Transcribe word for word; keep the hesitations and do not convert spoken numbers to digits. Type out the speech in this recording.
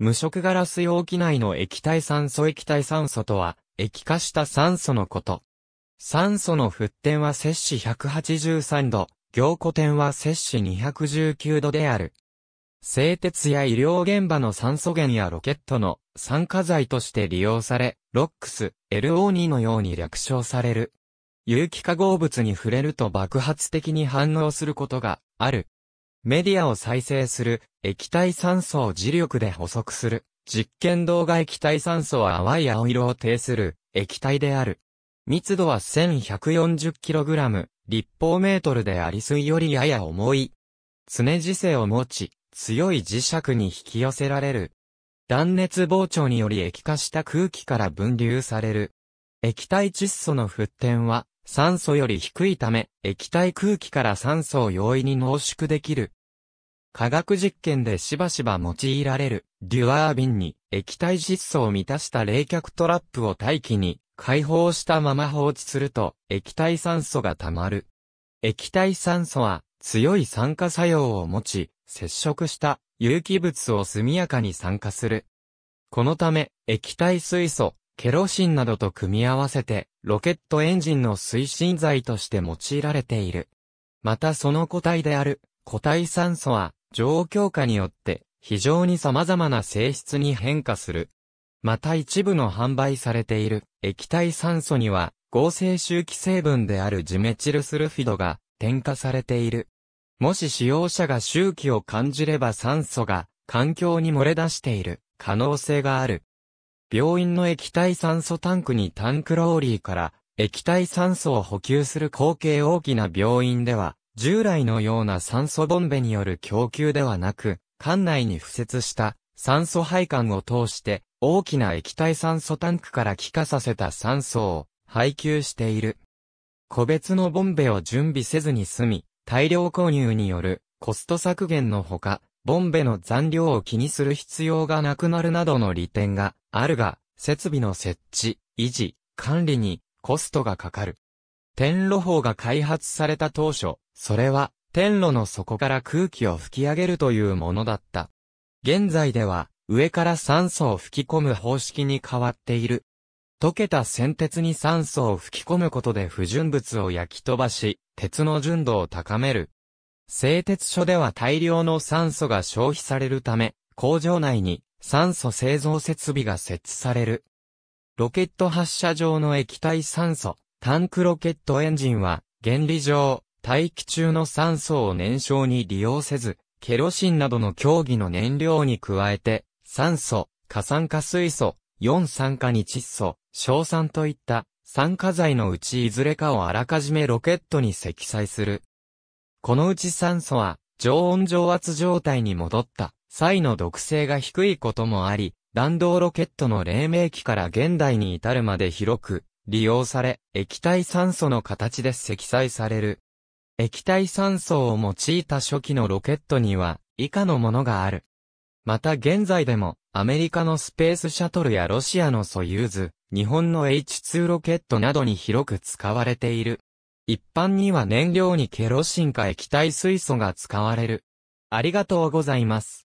無色ガラス容器内の液体酸素液体酸素とは、液化した酸素のこと。酸素の沸点は摂氏ひゃくはちじゅうさんど、凝固点は摂氏にひゃくじゅうきゅうどである。製鉄や医療現場の酸素源やロケットの酸化剤として利用され、ロックス、エルオーツー のように略称される。有機化合物に触れると爆発的に反応することがある。メディアを再生する、液体酸素を磁力で捕捉する。実験動画液体酸素は淡い青色を呈する液体である。密度は せんひゃくよんじゅうキログラム、立方メートルであり水よりやや重い。常磁性を持ち、強い磁石に引き寄せられる。断熱膨張により液化した空気から分流される。液体窒素の沸点は酸素より低いため、液体空気から酸素を容易に濃縮できる。化学実験でしばしば用いられる、デュアー瓶に液体窒素を満たした冷却トラップを大気に開放したまま放置すると、液体酸素が溜まる。液体酸素は強い酸化作用を持ち、接触した有機物を速やかに酸化する。このため、液体水素、ケロシンなどと組み合わせて、ロケットエンジンの推進剤として用いられている。またその固体である、固体酸素は、状況下によって、非常に様々な性質に変化する。また一部の販売されている、液体酸素には、合成周期成分であるジメチルスルフィドが、添加されている。もし使用者が周期を感じれば酸素が環境に漏れ出している可能性がある。病院の液体酸素タンクにタンクローリーから液体酸素を補給する口径大きな病院では従来のような酸素ボンベによる供給ではなく管内に敷設した酸素配管を通して大きな液体酸素タンクから気化させた酸素を配給している。個別のボンベを準備せずに済み大量購入によるコスト削減のほか、ボンベの残量を気にする必要がなくなるなどの利点があるが、設備の設置、維持、管理にコストがかかる。転炉法が開発された当初、それは転炉の底から空気を吹き上げるというものだった。現在では上から酸素を吹き込む方式に変わっている。溶けた銑鉄に酸素を吹き込むことで不純物を焼き飛ばし、鉄の純度を高める。製鉄所では大量の酸素が消費されるため、工場内に酸素製造設備が設置される。ロケット発射場の液体酸素、タンクロケットエンジンは、原理上、大気中の酸素を燃焼に利用せず、ケロシンなどの競技の燃料に加えて、酸素、過酸化水素、四酸化に窒素、硝酸といった酸化剤のうちいずれかをあらかじめロケットに積載する。このうち酸素は常温常圧状態に戻った際の毒性が低いこともあり、弾道ロケットの黎明期から現代に至るまで広く利用され、液体酸素の形で積載される。液体酸素を用いた初期のロケットには以下のものがある。また現在でもアメリカのスペースシャトルやロシアのソユーズ、日本の エイチツー ロケットなどに広く使われている。一般には燃料にケロシンか液体水素が使われる。ありがとうございます。